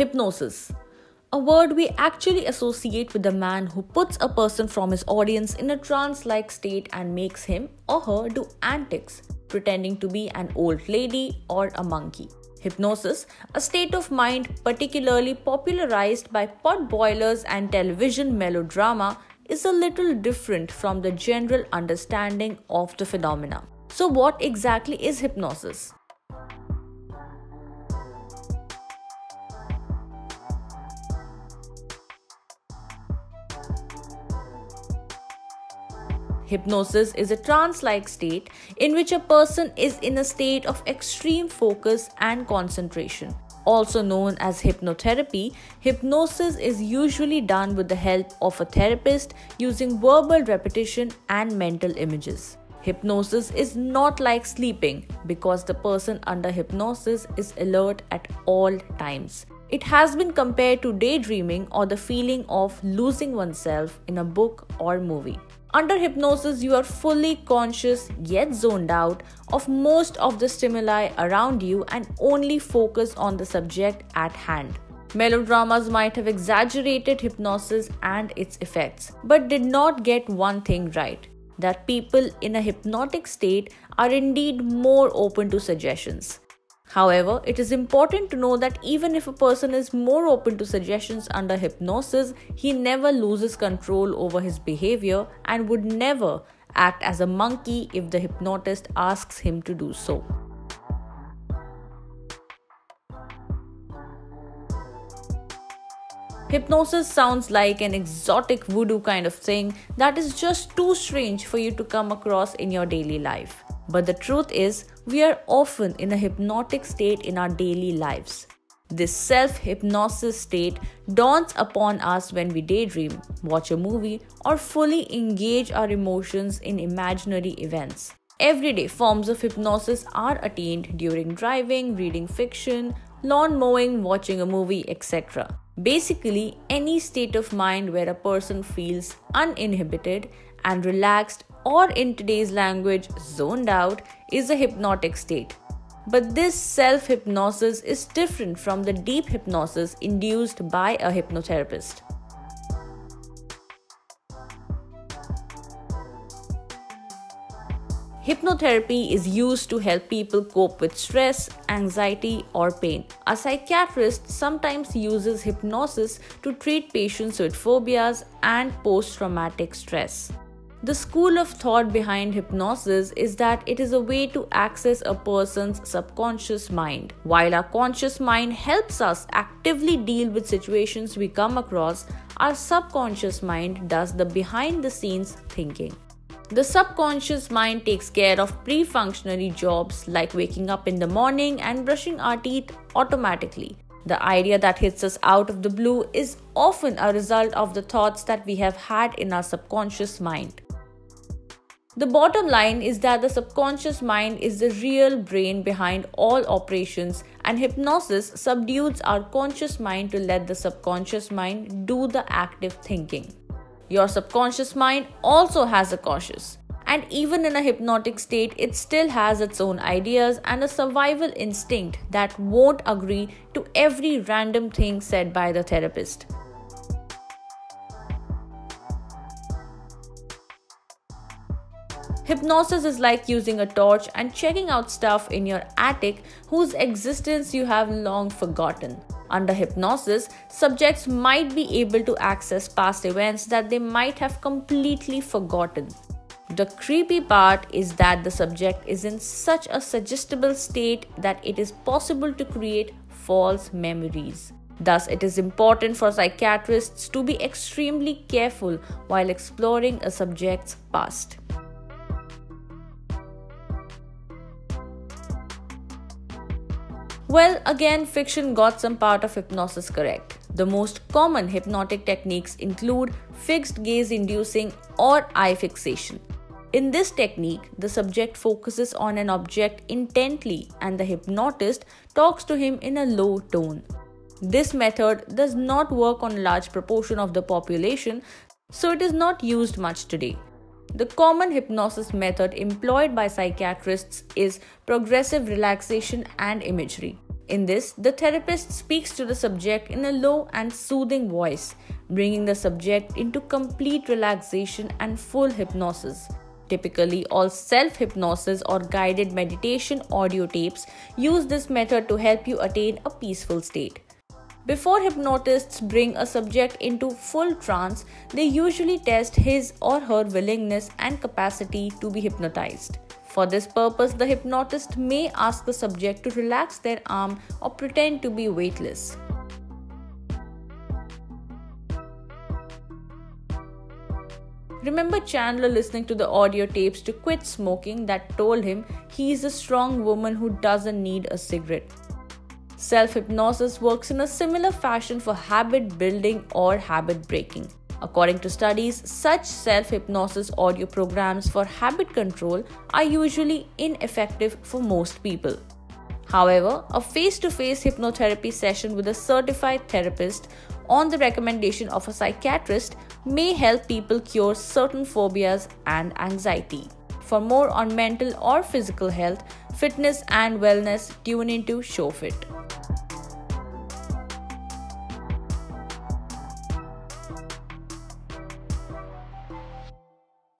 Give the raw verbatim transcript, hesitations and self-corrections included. Hypnosis, a word we actually associate with a man who puts a person from his audience in a trance-like state and makes him or her do antics, pretending to be an old lady or a monkey. Hypnosis, a state of mind particularly popularized by pot boilers and television melodrama, is a little different from the general understanding of the phenomena. So what exactly is hypnosis? Hypnosis is a trance-like state in which a person is in a state of extreme focus and concentration. Also known as hypnotherapy, hypnosis is usually done with the help of a therapist using verbal repetition and mental images. Hypnosis is not like sleeping because the person under hypnosis is alert at all times. It has been compared to daydreaming or the feeling of losing oneself in a book or movie. Under hypnosis, you are fully conscious yet zoned out of most of the stimuli around you and only focus on the subject at hand. Melodramas might have exaggerated hypnosis and its effects, but did not get one thing right: that people in a hypnotic state are indeed more open to suggestions. However, it is important to know that even if a person is more open to suggestions under hypnosis, he never loses control over his behavior and would never act as a monkey if the hypnotist asks him to do so. Hypnosis sounds like an exotic voodoo kind of thing that is just too strange for you to come across in your daily life. But the truth is, we are often in a hypnotic state in our daily lives. This self-hypnosis state dawns upon us when we daydream, watch a movie, or fully engage our emotions in imaginary events. Everyday forms of hypnosis are attained during driving, reading fiction, lawn mowing, watching a movie, et cetera. Basically, any state of mind where a person feels uninhibited and relaxed, or in today's language, zoned out, is a hypnotic state. But this self-hypnosis is different from the deep hypnosis induced by a hypnotherapist. Hypnotherapy is used to help people cope with stress, anxiety, or pain. A psychiatrist sometimes uses hypnosis to treat patients with phobias and post-traumatic stress. The school of thought behind hypnosis is that it is a way to access a person's subconscious mind. While our conscious mind helps us actively deal with situations we come across, our subconscious mind does the behind-the-scenes thinking. The subconscious mind takes care of pre-functionary jobs like waking up in the morning and brushing our teeth automatically. The idea that hits us out of the blue is often a result of the thoughts that we have had in our subconscious mind. The bottom line is that the subconscious mind is the real brain behind all operations, and hypnosis subdues our conscious mind to let the subconscious mind do the active thinking. Your subconscious mind also has a conscious, and even in a hypnotic state, it still has its own ideas and a survival instinct that won't agree to every random thing said by the therapist. Hypnosis is like using a torch and checking out stuff in your attic whose existence you have long forgotten. Under hypnosis, subjects might be able to access past events that they might have completely forgotten. The creepy part is that the subject is in such a suggestible state that it is possible to create false memories. Thus, it is important for psychiatrists to be extremely careful while exploring a subject's past. Well, again, fiction got some part of hypnosis correct. The most common hypnotic techniques include fixed gaze inducing or eye fixation. In this technique, the subject focuses on an object intently and the hypnotist talks to him in a low tone. This method does not work on a large proportion of the population, so it is not used much today. The common hypnosis method employed by psychiatrists is progressive relaxation and imagery. In this, the therapist speaks to the subject in a low and soothing voice, bringing the subject into complete relaxation and full hypnosis. Typically, all self-hypnosis or guided meditation audio tapes use this method to help you attain a peaceful state. Before hypnotists bring a subject into full trance, they usually test his or her willingness and capacity to be hypnotized. For this purpose, the hypnotist may ask the subject to relax their arm or pretend to be weightless. Remember Chandler listening to the audio tapes to quit smoking that told him he is a strong woman who doesn't need a cigarette. Self-hypnosis works in a similar fashion for habit building or habit breaking. According to studies, such self-hypnosis audio programs for habit control are usually ineffective for most people. However, a face-to-face hypnotherapy session with a certified therapist on the recommendation of a psychiatrist may help people cure certain phobias and anxiety. For more on mental or physical health, fitness and wellness, tune into ShowFit.